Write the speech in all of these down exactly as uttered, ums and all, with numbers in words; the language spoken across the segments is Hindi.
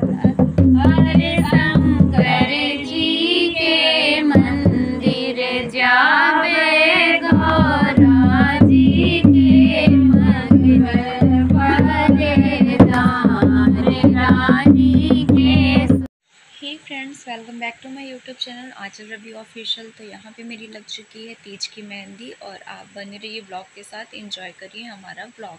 Welcome back to my YouTube channel Acharya Ravi official. तो यहाँ पे मेरी लग चुकी है तीज की मेहंदी और आप बने रहिए ब्लॉग के साथ, एंजॉय करिए हमारा ब्लॉग।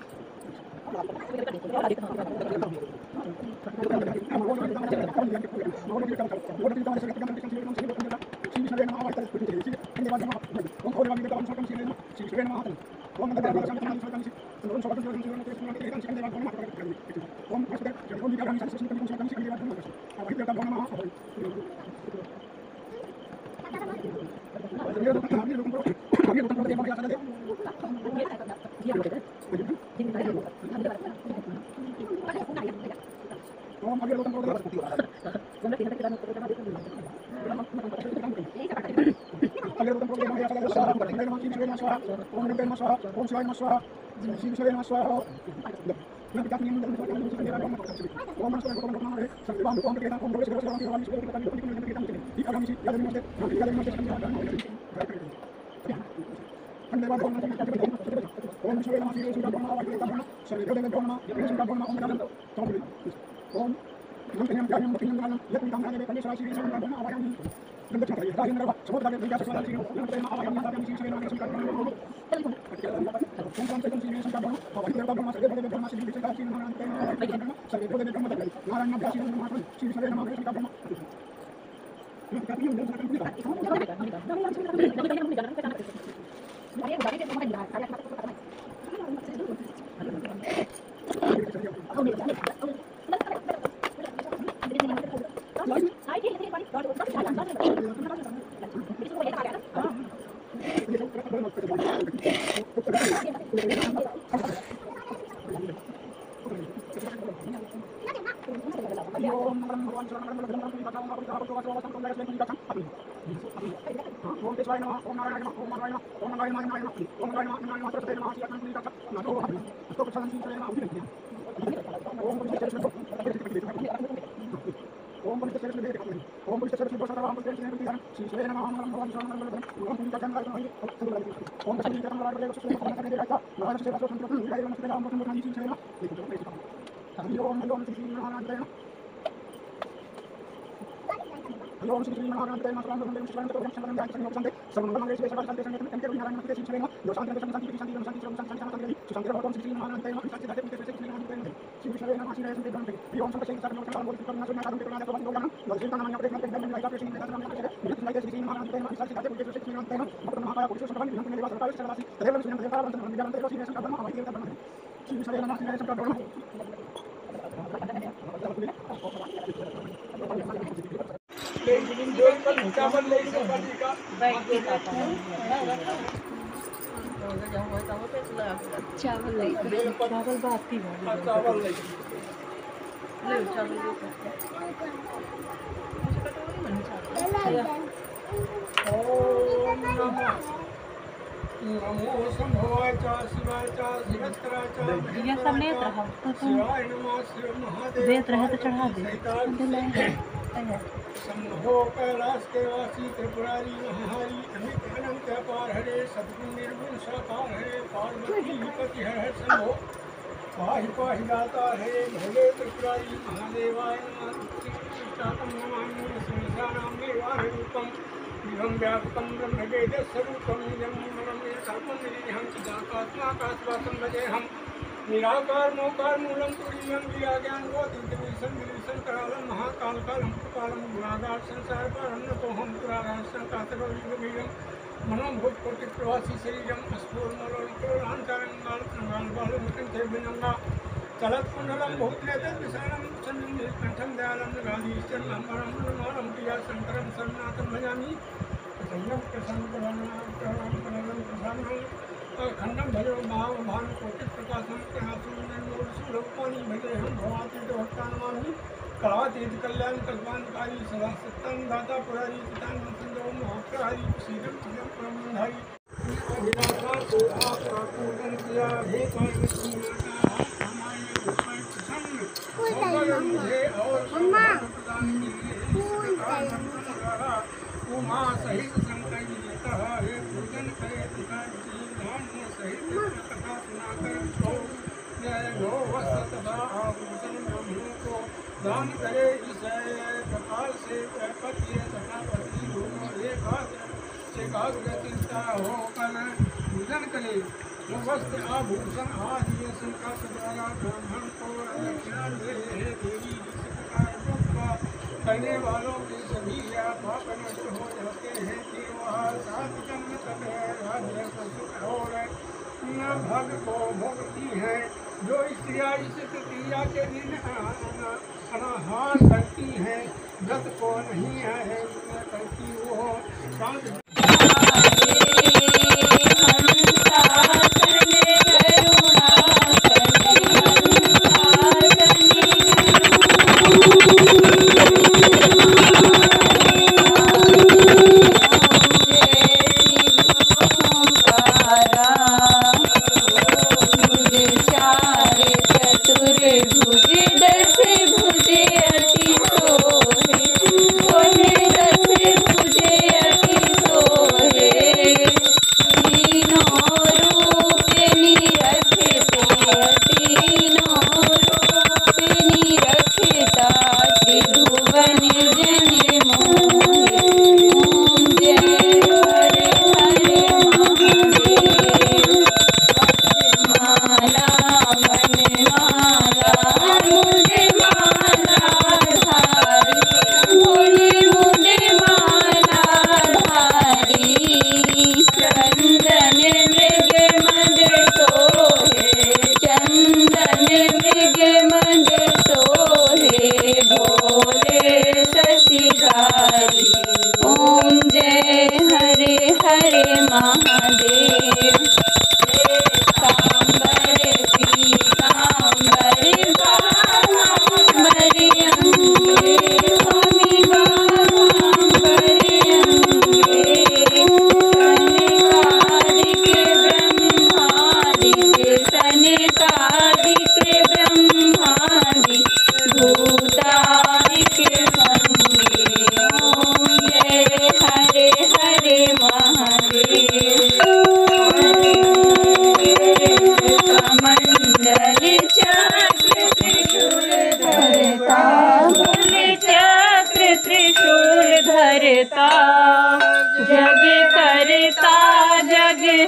महादेव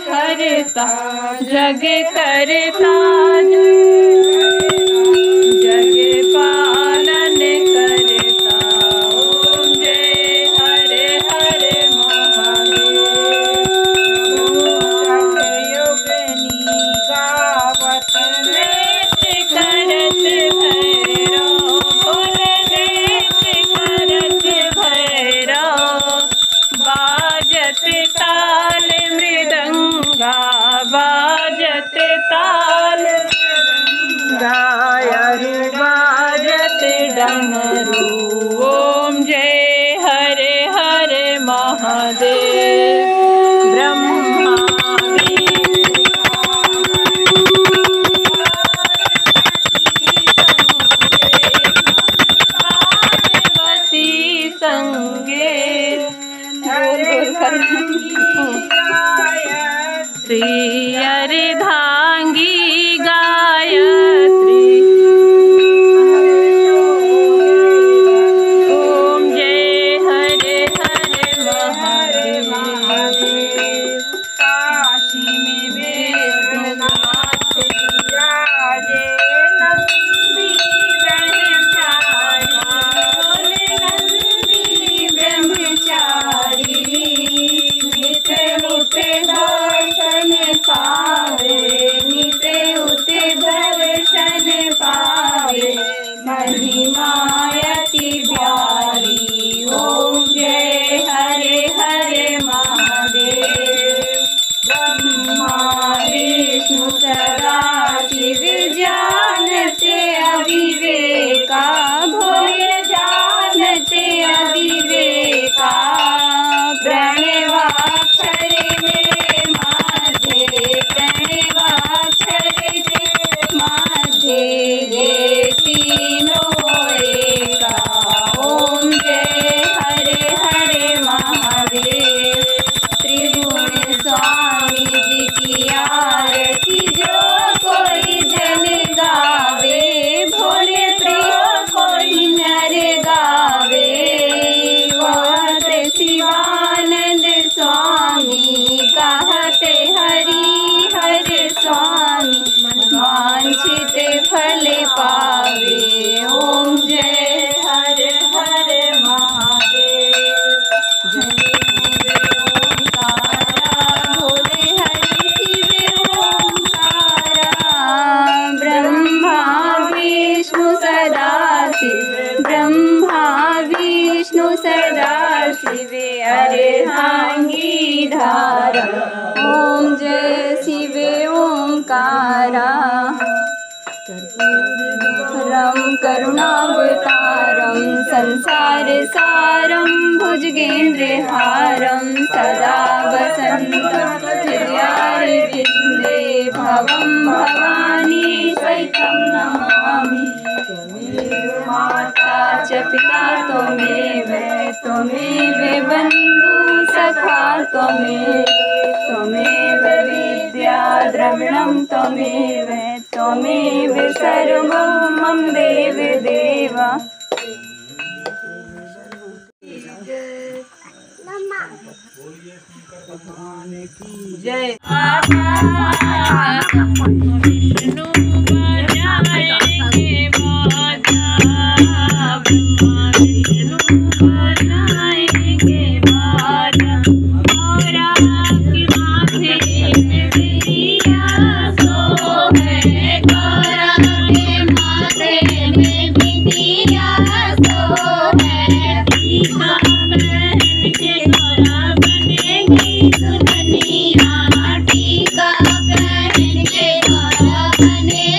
हरता जग करता जग पालन करता ओम जय हरे हरे महादेव। योग गावत नृत्य करत भैरव बोल नृत्य करत भैरव बाजत ताल मृदंगा बाजत ताल गायरु बाजत डमरू ओम जय हरे हरे महादेव। ब्रह्मा पार्वती संगे श्री अर्धांगी गायत्री ओम जय हरे हरे महादेव। काशी में विश्वनाथ विराजे नंदी ब्रह्मचारी नंदी ब्रह्मचारी पावे निते उते दर्शन पावे महिमायति प्यारी ओम जय हरे हरे महादेव। ब्रह्मा विष्णु सदा शिव जानते अविवेका भोले जानते अविवेका प्रणवाक्षर में ये तीनों एका ओम जय हरे हरे महादेव। त्रिभुवन स्वामी जी की आरती जो कोई जन गावे भोले प्रिय कोई नर गावे वह शिवानंद स्वामी कहते हरि हरे स्वामी वांछित फल पावे ओम जय हरे हरे महादेव। जय ओंकारा भोले हरि शिव ओंकारा ब्रह्मा विष्णु सदा शिव ब्रह्मा विष्णु सदा शिव अर्धांगी धारा ओम जय शिव ओंकारा। परम करुणावतारम संसार सारम भुजगेन्द्रहारम सदा वसन्तं हृदयारविन्दे भवं भवानी सहितं नमामि। त्वमेव माता च पिता त्वमेव त्वमेव बन्धु सखा त्वमेव त्वमेव विद्या द्रविणं त्वमेव त्वमेव सर्वं मम देव देवा। भगवान की जय। विष्णु बनाएंगे बाजा ब्रह्मा विष्णु बनाएंगे बाजा मोरा की माथे में बिया सो है सुनिया टीका पहन के बनेगी।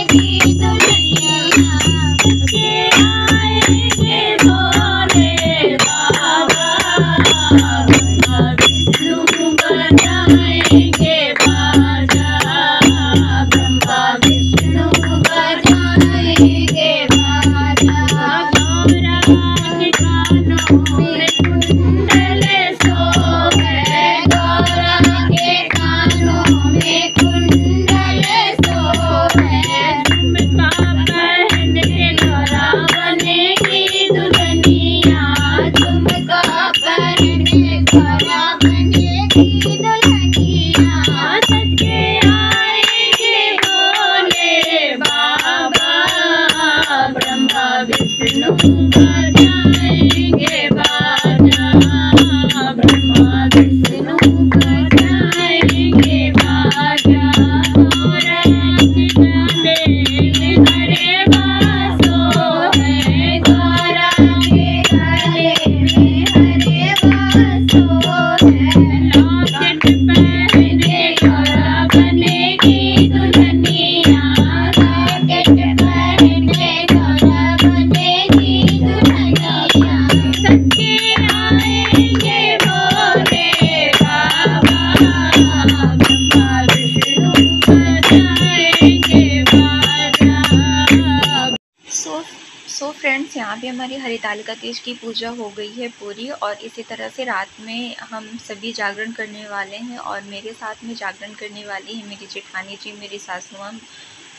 यहाँ पे हमारी हरतालिका तीज की पूजा हो गई है पूरी। और इसी तरह से रात में हम सभी जागरण करने वाले हैं और मेरे साथ में जागरण करने वाली है मेरी जेठानी जी, मेरी सासू माँ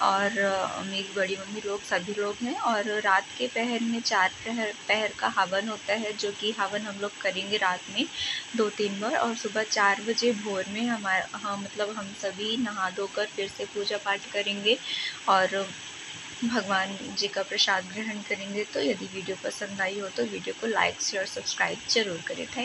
और मेरी बड़ी मम्मी लोग सभी लोग हैं। और रात के पहर में चार पहर पहर का हवन होता है, जो कि हवन हम लोग करेंगे रात में दो तीन बार। और सुबह चार बजे भोर में हमारा हाँ मतलब हम सभी नहा धोकर फिर से पूजा पाठ करेंगे और भगवान जी का प्रसाद ग्रहण करेंगे। तो यदि वीडियो पसंद आई हो तो वीडियो को लाइक शेयर सब्सक्राइब जरूर करें। Thank you.